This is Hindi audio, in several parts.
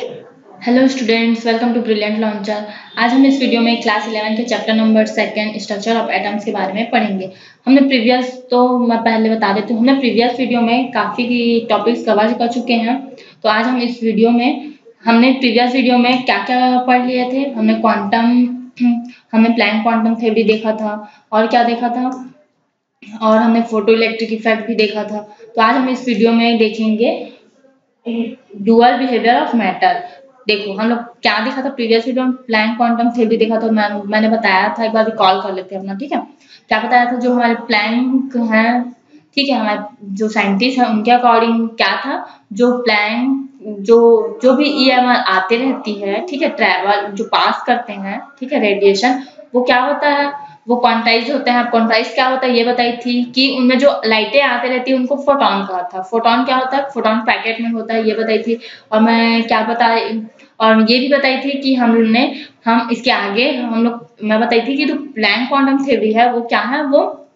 Hello students, welcome to brilliant launcher. आज हम इस वीडियो में क्लास 11 के chapter number 2 structure of atoms के बारे में पढ़ेंगे। हमने प्रीवियस, तो मैं पहले बता देती हूँ, हमने प्रीवियस वीडियो में काफ़ी टॉपिक्स कवर कर चुके हैं। तो आज हम इस वीडियो में, हमने प्रीवियस वीडियो में क्या क्या पढ़ लिए थे, हमने प्लैंक क्वांटम थ्योरी देखा था, और क्या देखा था, और हमने फोटो इलेक्ट्रिक इफेक्ट भी देखा था। तो आज हम इस वीडियो में देखेंगे ड्यूअल बिहेवियर ऑफ मैटर। देखो हम लोग क्या देखा था प्रीवियस वीडियो में, प्लैंक क्वांटम थ्योरी देखा था। मैंने बताया था, एक बार रिकॉल कर लेते हैं अपना, ठीक है। क्या बताया था, जो हमारे प्लैंक हैं, ठीक है, हमारे जो साइंटिस्ट हैं उनके अकॉर्डिंग क्या था, जो प्लैंक जो भी EMR आते रहती है, ठीक है, ट्रैवल जो पास करते हैं, ठीक है, रेडिएशन, वो क्या होता है, वो क्वांटाइज होते हैं। क्वांटाइज क्या होता है ये बताई थी कि उनमें जो लाइटें आते रहती है उनको फोटॉन कहा था। फोटॉन क्या होता है, फोटॉन पैकेट में होता है, ये बताई थी। और मैं क्या बताई, और ये भी बताई थी कि हम इसके आगे मैं बताई थी कि जो प्लैंक क्वांटम थ्योरी है वो क्या है, वो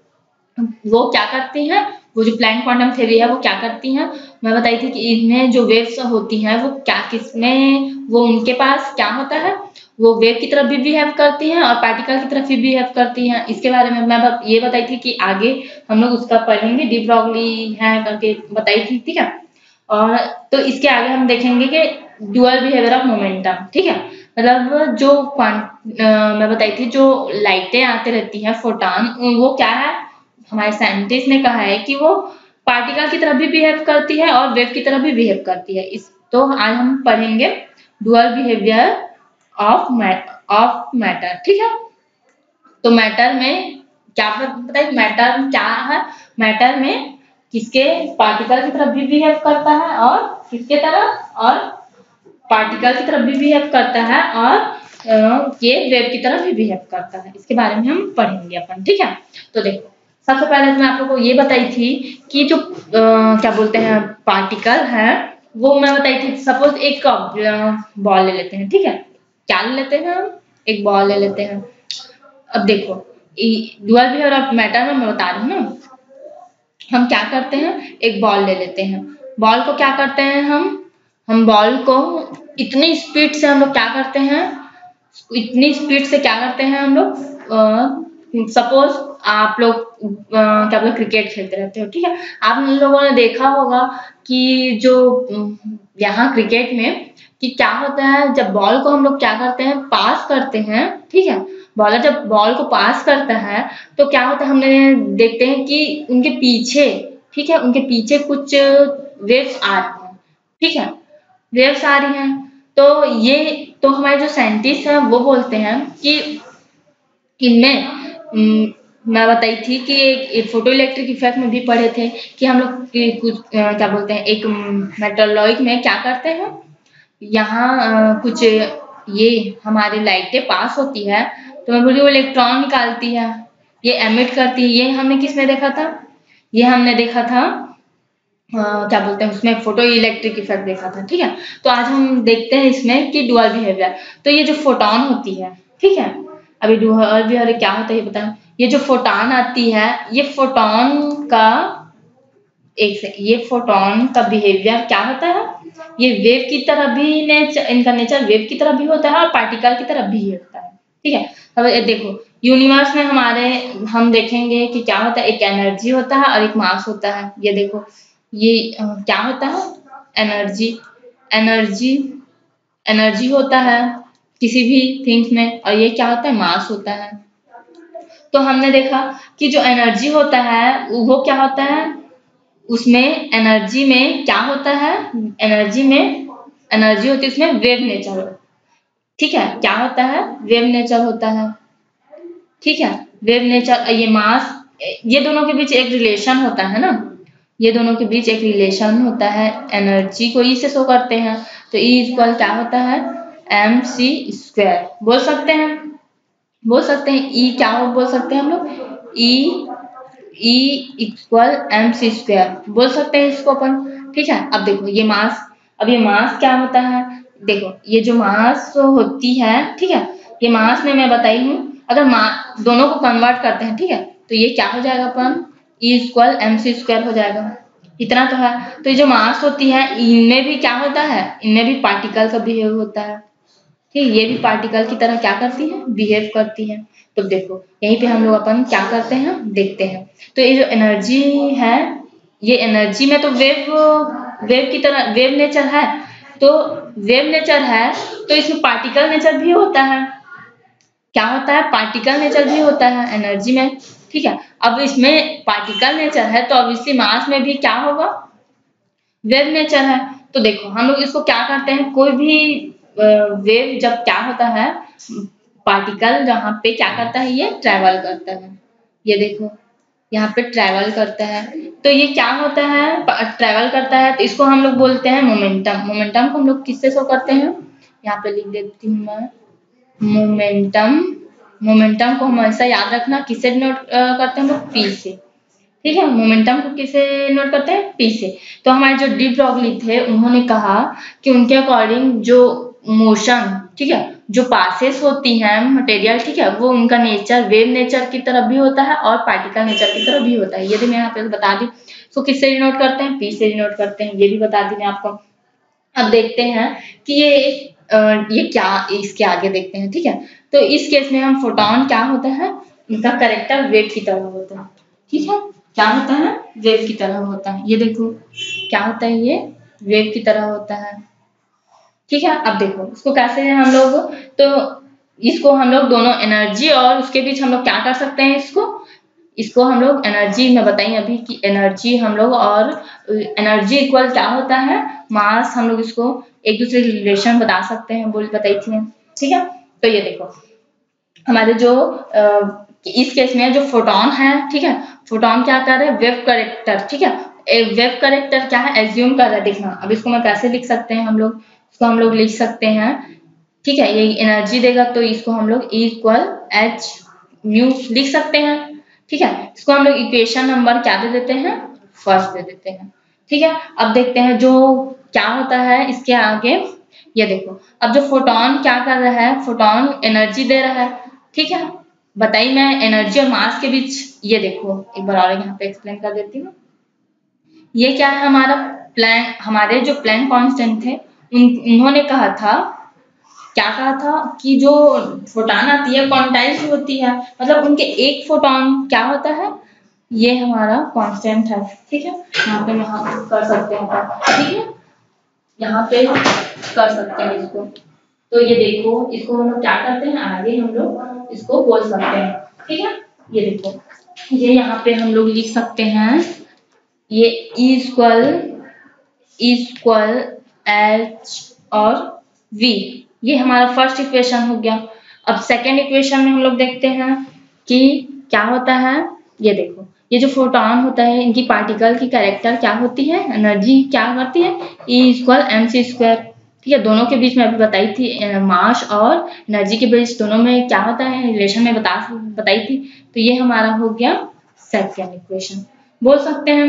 क्या करती है, वो जो प्लैंक क्वांटम थ्योरी है वो क्या करती है। मैं बताई थी कि इनमें जो वेव्स होती हैं वो क्या, किसमें वो उनके पास क्या होता है, वो वेव की तरफ भी बिहेव करती हैं और पार्टिकल की तरफ भी बिहेव करती हैं। इसके बारे में मैं ये बताई थी कि आगे हम लोग उसका पढ़ेंगे, डी ब्रॉगली है करके बताई थी, ठीक है। और तो इसके आगे हम देखेंगे कि ड्यूअल बिहेवियर ऑफ मोमेंटम, ठीक है, मतलब जो मैं बताई थी जो लाइटें आती रहती हैं फोटॉन, वो क्या है, हमारे साइंटिस्ट ने कहा है कि वो पार्टिकल की तरफ भी बिहेव करती है और वेव की तरफ भी बिहेव करती है। तो आज हम पढ़ेंगे ड्यूअल बिहेवियर ऑफ मैटर, ठीक है। तो मैटर में क्या बताइए, मैटर क्या है, मैटर में किसके पार्टिकल की तरफ भी बिहेव करता है और किसके तरफ, और पार्टिकल की तरफ भी बिहेव करता है और ये वेव की तरफ भी बिहेव करता है। इसके बारे में हम पढ़ेंगे अपन, ठीक है। तो देखो सबसे पहले मैं आप लोगों को ये बताई थी कि जो क्या बोलते हैं पार्टिकल है, वो मैं बताई थी, सपोज एक बॉल ले लेते हैं, ठीक है, क्या ले लेते हैं, एक बॉल ले लेते हैं। अब देखो ड्यूअल बिहेवियर ऑफ मैटर में मैं बता रही हूँ, हम क्या करते हैं, एक बॉल ले लेते हैं। बॉल को क्या करते हैं, हम बॉल को इतनी स्पीड से हम लोग क्या करते हैं, इतनी स्पीड से क्या करते हैं हम लोग, सपोज आप लोग क्या बोले क्रिकेट खेलते रहते हो, ठीक है, आप लोगों ने देखा होगा कि जो यहाँ क्रिकेट में कि क्या होता है, जब बॉल को हम लोग क्या करते हैं, पास करते हैं, ठीक है, बॉलर जब बॉल को पास करता है तो क्या होता है, हमने देखते हैं कि उनके पीछे, ठीक है, उनके पीछे कुछ वेव्स आ रही हैं, ठीक है, वेव्स आ रही हैं। तो ये, तो हमारे जो साइंटिस्ट हैं वो बोलते हैं कि इनमें, मैं बताई थी कि एक फोटो इलेक्ट्रिक इफेक्ट में भी पढ़े थे कि हम लोग कुछ क्या बोलते हैं, एक मेटलॉइड में क्या करते हैं, यहाँ कुछ ये हमारी लाइटें पास होती है तो मैं बोली वो इलेक्ट्रॉन निकालती है, ये एमिट करती है। ये हमने किस में देखा था, ये हमने देखा था क्या बोलते हैं, उसमें फोटो इलेक्ट्रिक इफेक्ट देखा था, ठीक है। तो आज हम देखते हैं इसमें कि ड्यूअल बिहेवियर, तो ये जो फोटॉन होती है, ठीक है, अभी ड्यूअल बिहेवियर क्या होता है ये बताएं। ये जो फोटॉन आती है, ये फोटॉन का ये फोटॉन का बिहेवियर क्या होता है, ये वेव की तरफ भी इनका नेचर वेव की तरफ भी होता है और पार्टिकल की तरफ भी होता है, ठीक है। अब देखो यूनिवर्स में हम देखेंगे कि क्या होता है, एक एनर्जी होता है और एक मास होता है। ये देखो ये क्या होता है, एनर्जी एनर्जी एनर्जी होता है किसी भी थिंग्स में, और ये क्या होता है, मास होता है। तो हमने देखा कि जो एनर्जी होता है वो क्या होता है, उसमें एनर्जी में क्या होता है, एनर्जी में एनर्जी होती है, उसमें वेव नेचर, ठीक है, क्या होता है, वेव नेचर होता है, ठीक है, वेव नेचर। ये मास, ये दोनों के बीच एक रिलेशन होता है ना, ये दोनों के बीच एक रिलेशन होता है, एनर्जी को ई से शो करते हैं, तो ई इक्वल क्या होता है, mc²। बोल सकते हैं ई क्या हो, बोल सकते हैं हम लोग E = mc², बोल सकते हैं इसको अपन, ठीक है। अब देखो ये मास, अब ये मास क्या होता है, देखो ये जो मास होती है, ठीक है, ये मास में मैं बताई हूँ, अगर मास दोनों को कन्वर्ट करते हैं, ठीक है, तो ये क्या हो जाएगा अपन, E = mc² हो जाएगा। इतना तो है। तो ये जो मास होती है इनमें भी क्या होता है, इनमें भी पार्टिकल का बिहेव होता है, ठीक, ये भी पार्टिकल की तरह क्या करती है, बिहेव करती है। तो देखो यहीं पे हम लोग अपन क्या करते हैं, देखते हैं। तो ये जो एनर्जी है, ये एनर्जी में तो वेव की तरह वेव नेचर है, तो वेव नेचर है तो इसमें पार्टिकल नेचर भी होता है, क्या होता है, पार्टिकल नेचर भी होता है एनर्जी में, ठीक है। अब इसमें पार्टिकल नेचर है तो अब इसी मास में भी क्या होगा, वेव नेचर है। तो देखो हम लोग इसको क्या करते हैं, कोई भी वेव जब क्या होता है, पार्टिकल जहाँ पे क्या करता है, ये ट्रैवल करता है, ये देखो यहाँ पे ट्रैवल करता है, तो ये क्या होता है, ट्रैवल करता है, तो इसको हम लोग बोलते हैं मोमेंटम। मोमेंटम को हम लोग किससे शो करते हैं, यहाँ पे लिख देती हूँ मैं, मोमेंटम। मोमेंटम को हमेशा याद रखना किससे नोट करते हैं हम लोग, पी से, ठीक है। मोमेंटम को किससे नोट करते हैं, पी से। तो हमारे जो डी ब्रॉगली थे उन्होंने कहा कि उनके अकॉर्डिंग जो मोशन, ठीक है, जो पासेस होती हैं मटेरियल, ठीक है, वो उनका नेचर वेव नेचर की तरफ भी होता है और पार्टिकल नेचर की तरफ भी होता है। ये भी मैं यहाँ पे बता दी। सो किससे डिनोट करते हैं, पी से डिनोट करते हैं, ये भी बता दी मैं आपको। अब देखते हैं कि ये क्या, इसके आगे देखते हैं, ठीक है। तो इस केस में हम फोटोन क्या होता है, इनका कैरेक्टर वेव की तरह होता है, ठीक है, क्या होता है, वेव की तरह होता है। ये देखो क्या होता है, ये वेव की तरह होता है, ठीक है। अब देखो इसको कैसे है हम लोग, तो इसको हम लोग दोनों एनर्जी और उसके बीच हम लोग क्या कर सकते हैं, इसको हम लोग एनर्जी में बताइए अभी कि एनर्जी हम लोग और एनर्जी इक्वल क्या होता है, मास। हम लोग इसको एक दूसरे की रिलेशन बता सकते हैं, बोल बताई थी, ठीक है। तो ये देखो हमारे जो इस केस में जो फोटोन है, ठीक है, फोटोन क्या कर रहे हैं, वेव करेक्टर, ठीक है, वेव करेक्टर क्या है, एज्यूम कर रहा है, देखना। अब इसको मैं कैसे लिख सकते हैं, हम लोग इसको हम लोग लिख सकते हैं, ठीक है, ये एनर्जी देगा तो इसको हम लोग इक्वल एच म्यू लिख सकते हैं, ठीक है। इसको हम लोग इक्वेशन नंबर क्या दे देते हैं, फर्स्ट दे देते हैं, ठीक है। अब देखते हैं जो क्या होता है इसके आगे, ये देखो अब जो फोटोन क्या कर रहा है, फोटोन एनर्जी दे रहा है, ठीक है, बताइए मैं एनर्जी और मास के बीच। ये देखो एक बार और यहाँ पे एक्सप्लेन कर देती हूँ, ये क्या है हमारा प्लैंक, हमारे जो प्लैंक कॉन्स्टेंट थे उन्होंने कहा था, क्या कहा था कि जो फोटॉन आती है क्वांटाइज्ड होती है, मतलब उनके एक फोटॉन क्या होता है, ये हमारा कांस्टेंट है, ठीक है। यहाँ पे यहाँ कर सकते हैं, ठीक है, यहाँ पे कर सकते हैं इसको। तो ये देखो इसको हम लोग क्या करते हैं, आगे हम लोग इसको बोल सकते हैं, ठीक है। ये देखो ये यहाँ पे हम लोग लिख सकते हैं, ये इक्वल H और V, ये हमारा फर्स्ट इक्वेशन हो गया। अब सेकेंड इक्वेशन में हम लोग देखते हैं कि क्या होता है। ये देखो ये जो फोटॉन होता है, इनकी पार्टिकल की कैरेक्टर क्या होती है, एनर्जी क्या करती है, E इक्वल mc², ठीक है। दोनों के बीच में अभी बताई थी, मास और एनर्जी के बीच दोनों में क्या होता है रिलेशन में बताई थी। तो ये हमारा हो गया सेकेंड इक्वेशन, बोल सकते हैं,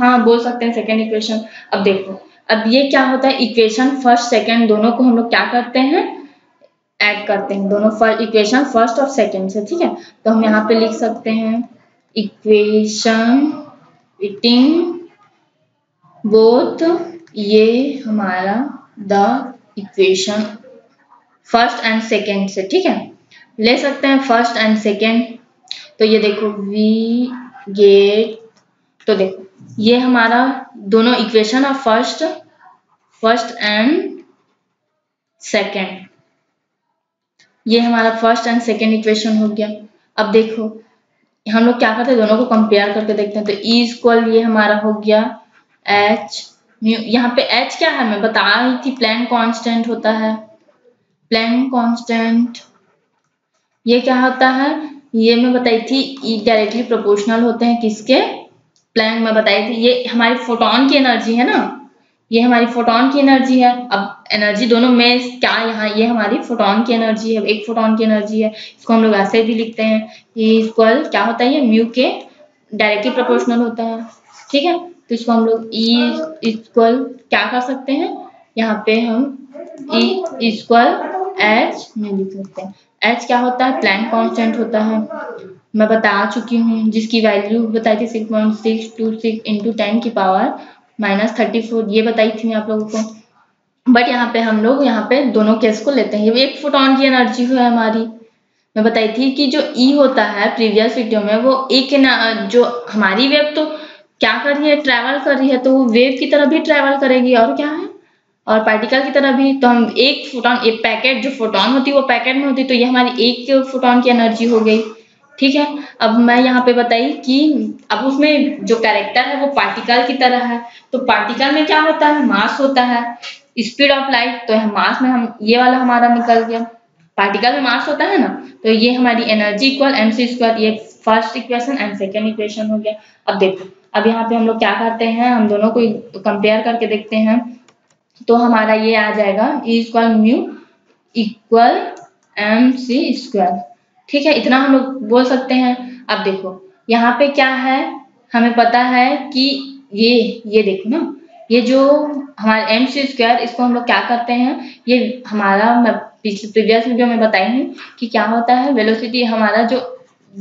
हाँ बोल सकते हैं सेकेंड इक्वेशन। अब देखो अब ये क्या होता है, इक्वेशन फर्स्ट सेकंड दोनों को हम लोग क्या करते हैं, ऐड करते हैं, दोनों इक्वेशन फर्स्ट और सेकंड से, ठीक है। तो हम यहाँ पे लिख सकते हैं इक्वेशन विटिंग बोथ, ये हमारा the equation first and second से, ठीक है, ले सकते हैं फर्स्ट एंड सेकंड। तो ये देखो वी गेट, तो देखो ये हमारा दोनों इक्वेशन और फर्स्ट एंड सेकेंड, ये हमारा फर्स्ट एंड सेकेंड इक्वेशन हो गया। अब देखो हम लोग क्या करते हैं, दोनों को कंपेयर करके देखते हैं। तो E इक्वल ये हमारा हो गया H म्यू, यहाँ पे H क्या है मैं बता रही थी, प्लैंक कांस्टेंट होता है, प्लैंक कांस्टेंट ये क्या होता है, ये मैं बताई थी E डायरेक्टली प्रोपोर्शनल होते हैं किसके, प्लैंक में बताई थी। ये हमारी फोटॉन की एनर्जी है ना, ये हमारी फोटॉन की एनर्जी है। अब एनर्जी दोनों में क्या, यहाँ ये हमारी फोटॉन की एनर्जी है, एक फोटॉन की एनर्जी है, इसको हम लोग ऐसे भी लिखते हैं ये इक्वल क्या होता है, ये म्यू के डायरेक्टली प्रोपोर्शनल होता है, ठीक है। तो इसको हम लोग ई इक्वल क्या कर सकते हैं, यहाँ पे हम ई इक्वल एच म्यू लिख सकते हैं। एच क्या होता है, प्लैंक कॉन्स्टेंट होता है। मैं बता चुकी हूँ, जिसकी वैल्यू बताई थी 6.626 इंटू 10 की पावर -34 ये बताई थी मैं आप लोगों को। बट यहाँ पे हम लोग यहाँ पे दोनों केस को लेते हैं। एक फोटोन की एनर्जी है हमारी, मैं बताई थी कि जो ई होता है प्रीवियस वीडियो में वो एक जो हमारी वेव तो क्या कर रही है, ट्रैवल कर रही है, तो वो वेव की तरह भी ट्रैवल करेगी और क्या है और पार्टिकल की तरह भी। तो हम एक फोटोन, एक पैकेट, जो फोटोन होती है वो पैकेट में होती, तो ये हमारी एक फोटोन की एनर्जी हो गई। ठीक है, अब मैं यहाँ पे बताई कि अब उसमें जो कैरेक्टर है वो पार्टिकल की तरह है, तो पार्टिकल में क्या होता है, मास होता है, स्पीड ऑफ लाइट, तो मास में हम ये वाला हमारा निकल गया, पार्टिकल में मास होता है ना, तो ये हमारी एनर्जी इक्वल mc², ये first equation and second equation हो गया। अब देखो, अब यहाँ पे हम लोग क्या करते हैं, हम दोनों को कंपेयर करके देखते हैं, तो हमारा ये आ जाएगा E = μ = mc²। ठीक है, इतना हम लोग बोल सकते हैं। अब देखो यहाँ पे क्या है, हमें पता है कि ये देखो ना, ये जो हमारा mc², इसको हम लोग क्या करते हैं, ये हमारा मैं पिछले प्रीवियस वीडियो में बताई हूँ कि क्या होता है वेलोसिटी, हमारा जो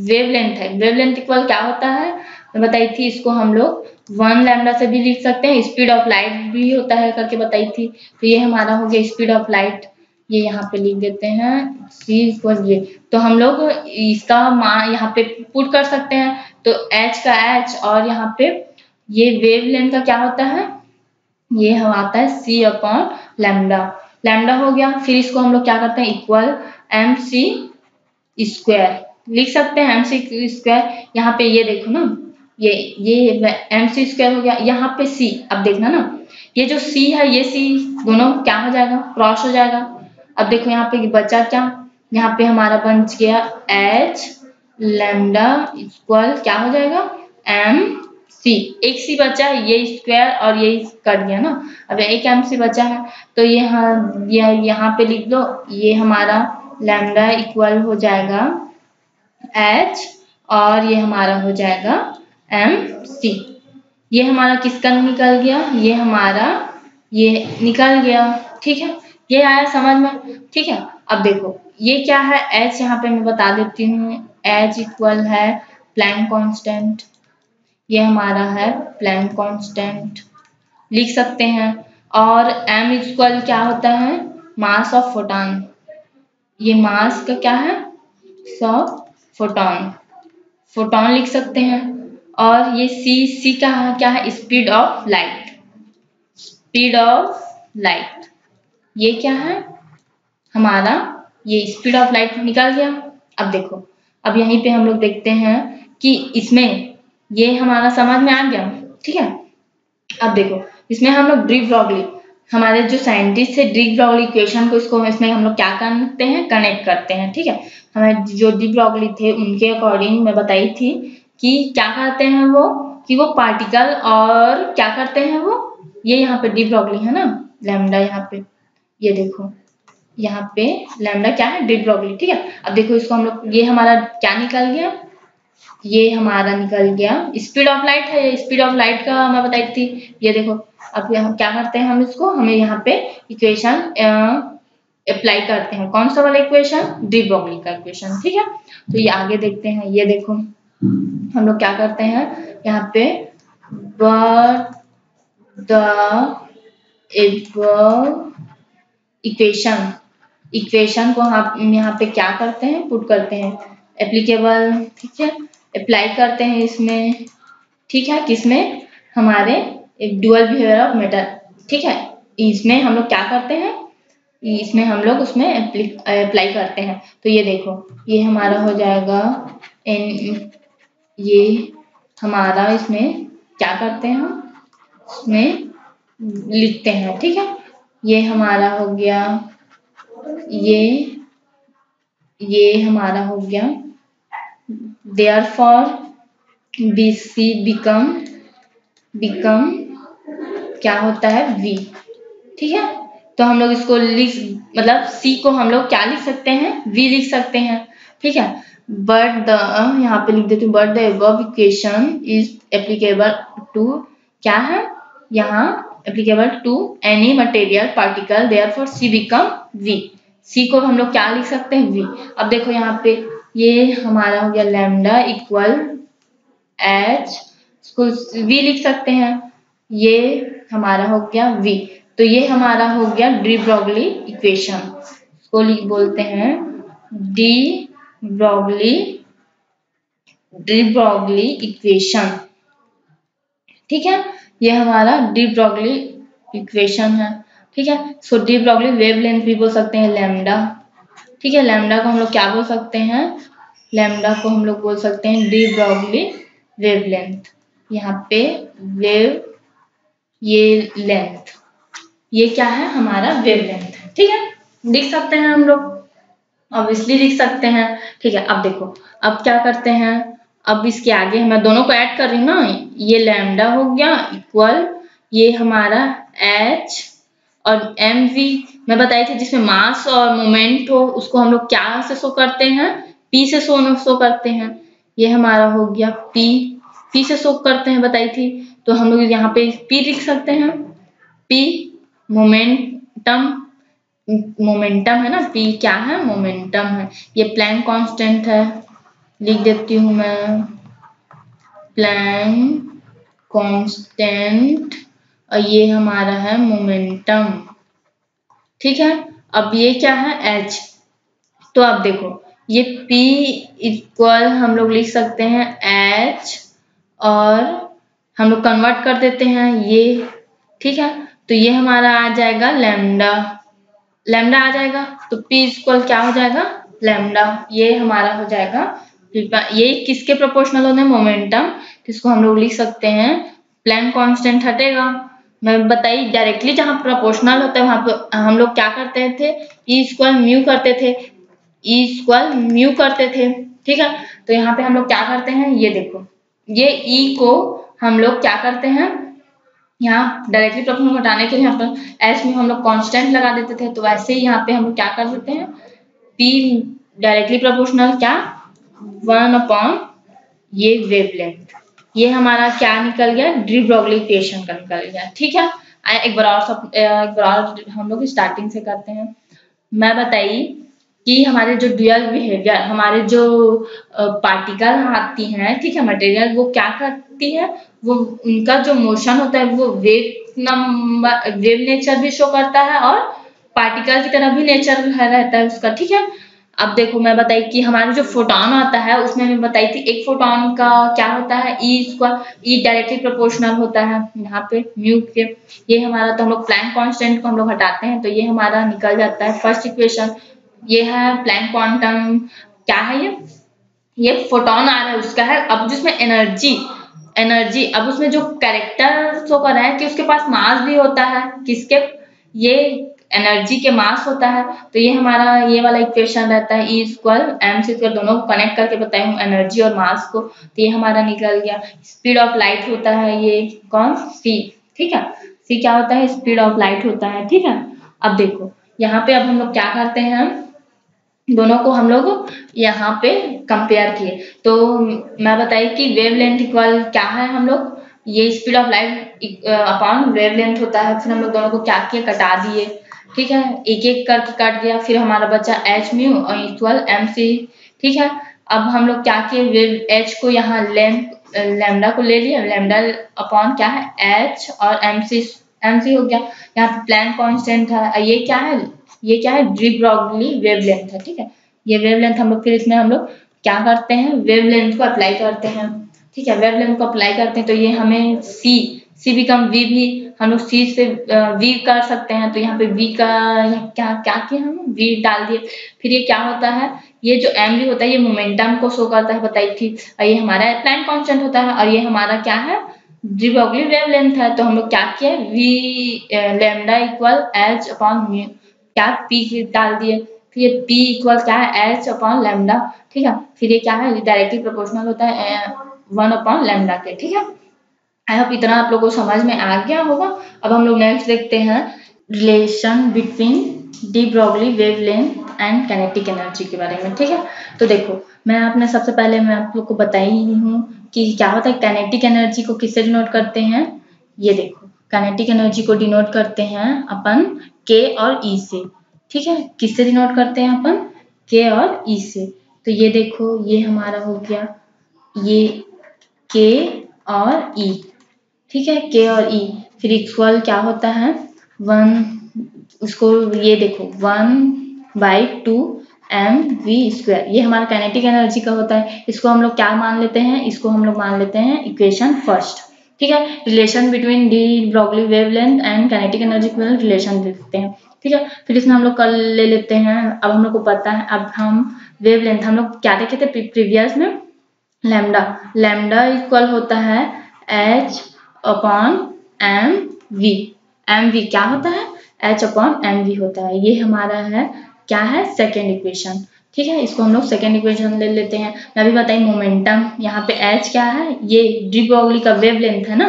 वेवलेंथ है, वेवलेंथ इक्वल क्या होता है, मैं बताई थी, इसको हम लोग 1λ से भी लिख सकते हैं, स्पीड ऑफ लाइट भी होता है करके बताई थी, तो ये हमारा हो गया स्पीड ऑफ लाइट, ये यहाँ पे लिख देते हैं c=, तो हम लोग इसका मान यहाँ पे पुट कर सकते हैं, तो h का h और यहाँ पे ये वेवलेंथ का क्या होता है, ये हम आता है c/λ, लैम्डा हो गया। फिर इसको हम लोग क्या करते हैं, इक्वल mc² लिख सकते हैं, mc²। यहाँ पे ये देखो ना, ये mc² हो गया, यहाँ पे c, अब देखना ना ये जो c है, ये c दोनों क्या हो जाएगा, क्रॉस हो जाएगा। अब देखो यहाँ पे बचा क्या, यहाँ पे हमारा बन गया h λ इक्वल क्या हो जाएगा mc, एक c बचा है, ये स्क्वायर और ये कट गया ना, अब एक mc बचा है, तो ये यहाँ पे लिख दो, ये हमारा λ इक्वल हो जाएगा h और ये हमारा हो जाएगा mc। ये हमारा किसका निकल गया, ये हमारा ये निकल गया। ठीक है, ये आया समझ में। ठीक है, अब देखो ये क्या है h, यहाँ पे मैं बता देती हूँ, h इक्वल है प्लैंक कांस्टेंट, ये हमारा है प्लैंक कांस्टेंट लिख सकते हैं, और m इक्वल क्या होता है, मास ऑफ फोटॉन, ये मास का क्या है फोटॉन लिख सकते हैं, और ये c का क्या है, स्पीड ऑफ लाइट, ये क्या है हमारा, ये स्पीड ऑफ लाइट निकल गया। अब देखो, अब यहीं पे हम लोग देखते हैं कि इसमें ये हमारा समझ में आ गया। ठीक है, अब देखो इसमें हम लोग डी ब्रॉगली, हमारे जो साइंटिस्ट है, डी ब्रॉगली इक्वेशन को इसको इसमें हम लोग क्या करते हैं, कनेक्ट करते हैं। ठीक है, हमारे जो डी ब्रॉगली थे उनके अकॉर्डिंग मैं बताई थी कि क्या करते हैं वो, कि वो पार्टिकल और क्या करते हैं वो, ये यहाँ पे डी ब्रॉगली है ना, लैम्डा यहाँ पे, ये देखो यहाँ पे लैम्डा क्या है, डी ब्रॉगली। ठीक है, अब देखो इसको हम लोग, ये हमारा क्या निकल गया, ये हमारा निकल गया स्पीड ऑफ लाइट है, ये स्पीड ऑफ लाइट का मैं बताई थी, ये देखो। अब यहाँ क्या करते हैं हम इसको, हमें यहाँ पे इक्वेशन अप्लाई करते हैं, कौन सा वाला इक्वेशन, डी ब्रॉगली का इक्वेशन। ठीक है, तो ये आगे देखते हैं, ये देखो हम लोग क्या करते हैं यहाँ पे, इक्वेशन को हम यहाँ पे क्या करते हैं, पुट करते हैं, एप्लीकेबल। ठीक है, अप्लाई करते हैं इसमें। ठीक है, किसमें, हमारे ड्यूअल बिहेवियर ऑफ मैटर। ठीक है, इसमें हम लोग क्या करते हैं, इसमें हम लोग उसमें अप्लाई करते हैं, तो ये देखो ये हमारा हो जाएगा ये हमारा, इसमें क्या करते हैं हम, इसमें लिखते हैं। ठीक है, ये हमारा हो गया, ये हमारा हो गया, देयरफॉर bc बिकम क्या होता है v। ठीक है, तो हम लोग इसको मतलब c को हम लोग क्या लिख सकते हैं, v लिख सकते हैं। ठीक है, बट द यहाँ पे लिख देती हूँ, but the above equation is applicable to क्या है, यहाँ applicable to any material particle, therefore c become v, c को हम लोग क्या लिख सकते हैं, v। अब देखो यहाँ पे ये हमारा हो गया लैम्डा इक्वल एच, इसको वी लिख सकते हैं, ये हमारा हो गया वी। तो ये हमारा हो गया डी ब्रॉगली इक्वेशन, इसको बोलते हैं डी ब्रॉगली इक्वेशन। ठीक है, ये हमारा डी ब्रॉगली इक्वेशन है। ठीक है, सो डी ब्रॉगली वेवलेंथ भी बोल सकते हैं लैम्डा। ठीक है, लैम्डा को हम लोग क्या बोल सकते हैं, लैम्डा को हम लोग बोल सकते हैं डी ब्रॉगली वेवलेंथ। यहाँ पे वेव, ये लेंथ, ये क्या है हमारा वेवलेंथ है। ठीक है, लिख सकते हैं हम लोग, ऑब्वियसली लिख सकते हैं। ठीक है, अब देखो अब क्या करते हैं, अब इसके आगे मैं दोनों को ऐड कर रही हूँ ना, ये लैम्डा हो गया इक्वल ये हमारा h और mv, मैं बताई थी जिसमें मास और मोमेंट हो उसको हम लोग क्या से शो करते हैं, p से शो करते हैं। ये हमारा हो गया p, p से शो करते हैं बताई थी, तो हम लोग यहाँ पे p लिख सकते हैं, p मोमेंटम, मोमेंटम है ना, p क्या है मोमेंटम है। ये प्लैंक कांस्टेंट है, लिख देती हूँ मैं प्लैंक कांस्टेंट, और ये हमारा है मोमेंटम। ठीक है, अब ये क्या है h, तो आप देखो ये p इक्वल हम लोग लिख सकते हैं h और हम लोग कन्वर्ट कर देते हैं ये। ठीक है, तो ये हमारा आ जाएगा लैम्डा, लैम्डा आ जाएगा तो p इक्वल क्या हो जाएगा लैम्डा, ये हमारा हो जाएगा। ये किसके प्रोपोर्शनल होने, मोमेंटम, इसको हम लोग लिख सकते हैं, प्लैंक कांस्टेंट हटेगा, मैं बताई डायरेक्टली जहां प्रोपोर्शनल होता है वहां पर हम लोग क्या करते थे, ई इक्वल म्यू करते थे। ठीक है, तो यहाँ पे हम लोग क्या करते हैं, ये देखो ये ई को हम लोग क्या करते हैं, यहाँ डायरेक्टली प्रोपोर्शनल हटाने के लिए यहाँ पर एच म्यू हम लोग कांस्टेंट लगा देते थे। तो वैसे ही यहाँ पे हम लोग क्या कर देते हैं, पी डायरेक्टली प्रोपोर्शनल क्या 1 अपॉन ये वेवलेंथ, ये हमारा क्या निकल गया, डी ब्रॉगली इक्वेशन का निकल गया। ठीक है, एक बार और हम लोग स्टार्टिंग से करते हैं। मैं बताई कि हमारे जो ड्यूअल बिहेवियर, हमारे जो पार्टिकल आती हैं, ठीक है मटेरियल, वो क्या करती है, वो उनका जो मोशन होता है वो वेव नेचर भी शो करता है और पार्टिकल की तरह भी नेचर रहता है उसका। ठीक है, अब देखो मैं बताई कि हमारा जो फोटॉन आता है उसमें मैं बताई थी एक फोटॉन का क्या होता है, ई डायरेक्टली प्रोपोर्शनल होता है यहाँ पे म्यू के। ये हमारा, तो हम लोग प्लैंक कांस्टेंट को हम लोग हटाते हैं तो ये हमारा निकल जाता है फर्स्ट इक्वेशन। ये है प्लैंक क्वांटम, क्या है ये फोटॉन आ रहा है उसका है। अब जिसमें एनर्जी, अब उसमें जो कैरेक्टर शो कर रहा है कि उसके पास मास भी होता है, किसके, ये एनर्जी के मास होता है। तो ये हमारा ये वाला इक्वेशन रहता है, E equal M C square, दोनों को कनेक्ट करके बताया हूँ एनर्जी और मास को। तो ये हमारा निकल गया स्पीड ऑफ लाइट होता है, ये कौन सी, ठीक है सी क्या होता है, स्पीड ऑफ लाइट होता है। ठीक है, अब देखो यहाँ पे अब हम लोग क्या करते हैं, दोनों को हम लोग यहाँ पे कंपेयर किए, तो मैं बताई कि वेवलेंथ इक्वल क्या है, हम लोग ये speed of light upon wavelength होता है। फिर हम लोग दोनों को क्या किए, कटा दिए। ठीक है, एक एक करके काट गया, फिर हमारा बचा h म्यू और इक्वल एम सी। ठीक है, अब हम लोग क्या किए, वेव h को यहाँ लैम्डा को ले लिया, लैम्डा अपॉन क्या है h और एम सी हो गया। यहाँ पे प्लैंक कांस्टेंट है, ये क्या है डी ब्रॉगली वेवलेंथ है। ठीक है, ये वेवलेंथ हम लोग फिर इसमें हम लोग क्या करते हैं, वेवलेंथ को अप्लाई करते हैं। ठीक है, वेवलेंथ को अप्लाई करते हैं तो ये हमें c बिकम v भी हम लोग c से v कर सकते हैं। तो यहाँ पे v का क्या किया हम v डाल दिए, फिर ये क्या होता है, ये जो mv होता है ये मोमेंटम को शो करता है बताई थी, और ये हमारा प्लैंक कांस्टेंट होता है और ये हमारा क्या है डी ब्रॉगली वेवलेंथ है। तो हम लोग क्या किए, v lambda equal h upon mu क्या p डाल दिए, फिर ये p इक्वल क्या है h अपॉन लैम्डा। ठीक है, फिर ये क्या है, डायरेक्टली प्रोपोर्शनल होता है 1 अपॉन लैम्डा के। ठीक है, आई होप इतना आप लोगों को समझ में आ गया होगा। अब हम लोग नेक्स्ट देखते हैं relation between de Broglie wavelength and kinetic energy के बारे में। ठीक है, तो देखो सबसे पहले मैं आप लोग को बताई हूँ कि क्या होता है, काइनेटिक एनर्जी को किससे डिनोट करते हैं, ये देखो काइनेटिक एनर्जी को डिनोट करते हैं अपन k और e से। ठीक है, किससे डिनोट करते हैं अपन k और e से। तो ये देखो ये हमारा हो गया ये K और E, ठीक है K और E फिर इक्वल क्या होता है 1 उसको ये देखो 1/2 mv²। ये हमारा काइनेटिक एनर्जी का होता है। इसको हम लोग क्या मान लेते हैं, इसको हम लोग मान लेते हैं इक्वेशन फर्स्ट, ठीक है। Relation between de Broglie wavelength and kinetic energy equivalent relation देखते हैं, ठीक है। फिर इसमें हम लोग कल ले लेते हैं। अब हम लोग को पता है, अब हम वेवलेंथ हम लोग क्या देखे थे प्रीवियस में लैम्डा, लैम्डा इक्वल होता है h/mv। mv क्या होता है h/mv होता है। ये हमारा है क्या है सेकेंड इक्वेशन, ठीक है। इसको हम लोग सेकेंड इक्वेशन ले लेते हैं। मैं भी बताई मोमेंटम यहाँ पे h क्या है, ये डी ब्रॉगली का वेवलेंथ है ना,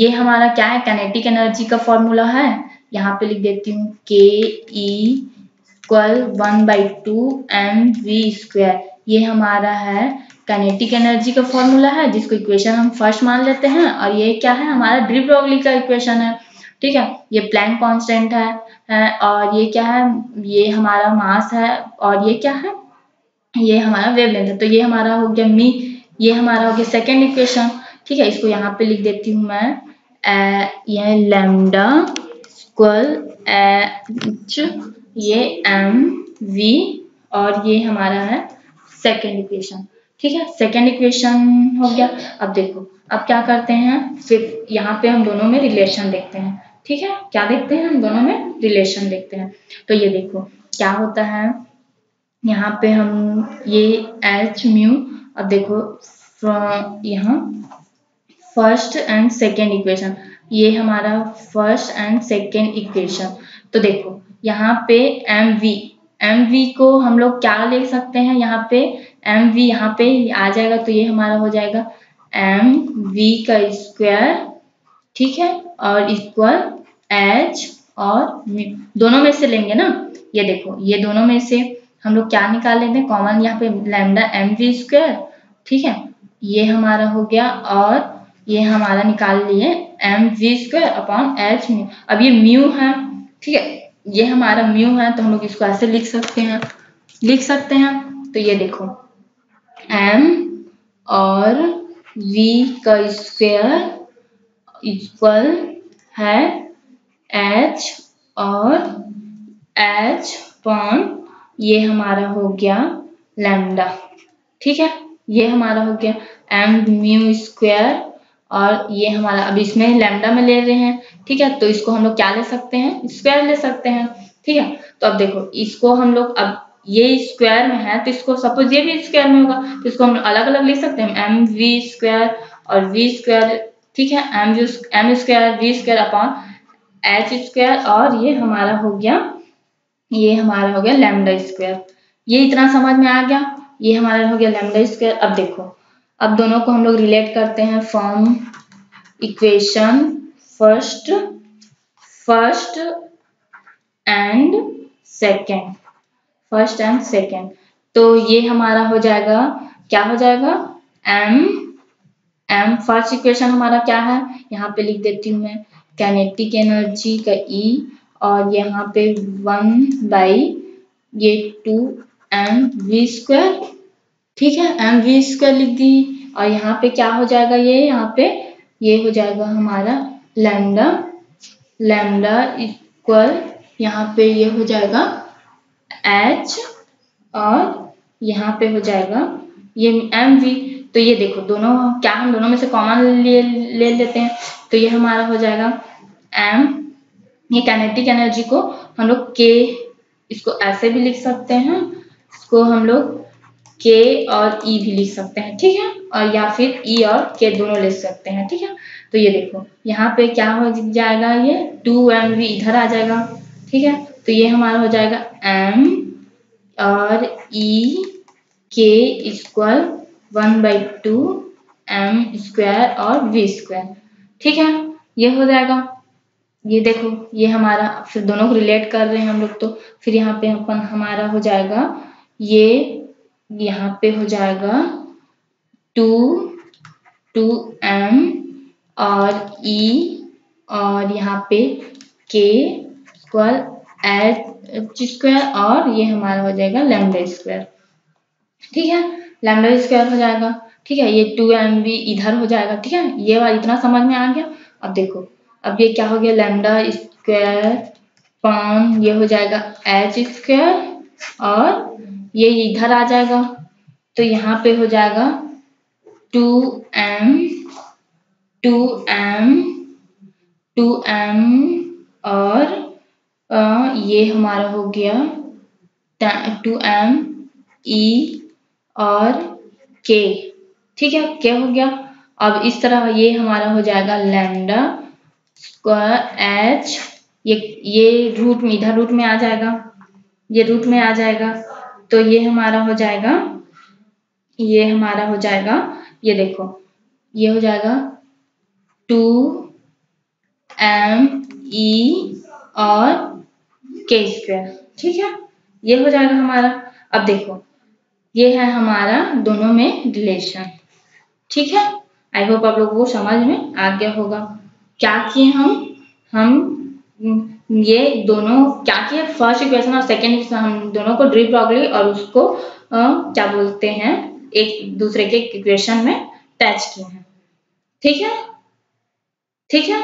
ये हमारा क्या है काइनेटिक एनर्जी का फॉर्मूला है। यहाँ पे लिख देती हूँ Ke = 1/2 mv²। ये हमारा है काइनेटिक एनर्जी का फॉर्मूला है जिसको इक्वेशन हम फर्स्ट मान लेते हैं, और ये क्या है हमारा डी ब्रॉगली का इक्वेशन है, ठीक है। ये प्लैंक कांस्टेंट है और ये क्या है ये हमारा मास है और ये क्या है ये हमारा वेवलेंथ है। तो ये हमारा हो गया मी, ये हमारा हो गया सेकेंड इक्वेशन, ठीक है। इसको यहाँ पे लिख देती हूँ मैं ये लैम्डा इक्वल एच ये एम वी और ये हमारा है सेकेंड इक्वेशन, ठीक है। सेकेंड इक्वेशन हो गया। अब देखो अब क्या करते हैं फिर यहाँ पे हम दोनों में रिलेशन देखते हैं, ठीक है। क्या देखते हैं हम दोनों में रिलेशन देखते हैं। तो ये देखो क्या होता है यहाँ पे हम ये h μ और देखो यहाँ फर्स्ट एंड सेकेंड इक्वेशन, ये हमारा फर्स्ट एंड सेकेंड इक्वेशन। तो देखो यहाँ पे mv को हम लोग क्या लिख सकते हैं, यहाँ पे mv यहाँ पे आ जाएगा तो ये हमारा हो जाएगा mv², ठीक है, और इक्वल h और म्यू दोनों में से लेंगे ना। ये देखो ये दोनों में से हम लोग क्या निकाल लेते हैं कॉमन, यहाँ पे लैम्डा mv², ठीक है, ये हमारा हो गया और ये हमारा निकाल लिए mv²/h μ। अब ये म्यू है, ठीक है, ये हमारा म्यू है तो हम लोग इसको ऐसे लिख सकते हैं। तो ये देखो m और v² इक्वल है h और h/, ये हमारा हो गया लैम्डा, ठीक है, ये हमारा हो गया m μ² और ये हमारा अब इसमें लैम्डा में ले रहे हैं, ठीक है, तो इसको हम लोग क्या ले सकते हैं स्क्वायर ले सकते हैं, ठीक है। तो अब देखो इसको हम लोग अब ये स्क्वायर में है तो इसको सपोज ये भी स्क्वायर में होगा तो इसको हम अलग अलग लिख सकते हैं mv² और v², ठीक है, m² v²/h² और ये हमारा हो गया λ²। ये इतना समझ में आ गया, ये हमारा हो गया λ²। अब देखो अब दोनों को हम लोग रिलेट करते हैं from equation first and second. तो ये हमारा हो जाएगा क्या हो जाएगा m फर्स्ट इक्वेशन हमारा क्या है, यहाँ पे लिख देती हूँ मैं काइनेटिक एनर्जी का E और यहाँ पे 1/2 mv², ठीक है, mv² लिख दी और यहाँ पे क्या हो जाएगा ये यहाँ पे ये हो जाएगा हमारा लैम्डा इक्वल यहाँ पे ये हो जाएगा h और यहाँ पे हो जाएगा ये mv। तो ये देखो दोनों क्या हम दोनों में से कॉमन ले लेते हैं तो ये हमारा हो जाएगा m, ये काइनेटिक एनर्जी को हम लोग k इसको ऐसे भी लिख सकते हैं, इसको हम लोग k और e भी लिख सकते हैं, ठीक है, और या फिर e और k दोनों लिख सकते हैं, ठीक है। तो ये देखो यहाँ पे क्या हो जाएगा ये 2mv इधर आ जाएगा, ठीक है, तो ये हमारा हो जाएगा m और e k इक्वल 1/2 mv² और v², ठीक है, ये हो जाएगा। ये देखो ये हमारा फिर दोनों को रिलेट कर रहे हैं हम लोग तो फिर यहाँ पे अपन हमारा हो जाएगा ये यहाँ पे हो जाएगा 2m और e और यहाँ पे k इक्वल h² और ये हमारा हो जाएगा λ², ठीक है, लैम्डा स्क्वायर हो जाएगा, ठीक है, ये 2mv इधर हो जाएगा, ठीक है, ये बात इतना समझ में आ गया। अब देखो अब ये क्या हो गया, लैम्डा स्क्वायर पाउंड ये हो जाएगा h स्क्वायर और ये इधर आ जाएगा तो यहाँ पे हो जाएगा 2m और ये हमारा हो गया 2m e और k, ठीक है, k हो गया। अब इस तरह ये हमारा हो जाएगा लैम्डा स्क्वायर h, ये रूट में इधर रूट में आ जाएगा, ये रूट में आ जाएगा तो ये हमारा हो जाएगा, ये हमारा हो जाएगा, ये देखो ये हो जाएगा 2m e और k स्क्वायर, ठीक है, ये हो जाएगा हमारा। अब देखो ये है हमारा दोनों में रिलेशन, ठीक है, आई होप आप लोगों को समझ में आ गया होगा। क्या किए हम ये दोनों क्या किए, फर्स्ट इक्वेशन और सेकेंड इक्वेशन हम दोनों को डी ब्रॉगली और उसको क्या बोलते हैं एक दूसरे के इक्वेशन में अटैच किए हैं, ठीक है, ठीक है।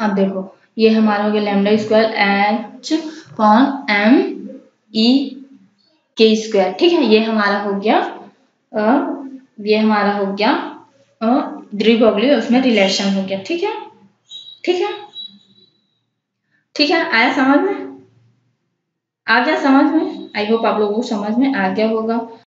अब देखो ये हमारा हो गया lambda square H upon M E के स्क्वायर, ठीक है, ये हमारा हो गया डी ब्रॉगली उसमें रिलेशन हो गया, ठीक है, ठीक है, ठीक है, आया समझ में, आ गया समझ में, आई होप आप लोगों को समझ में आ गया होगा।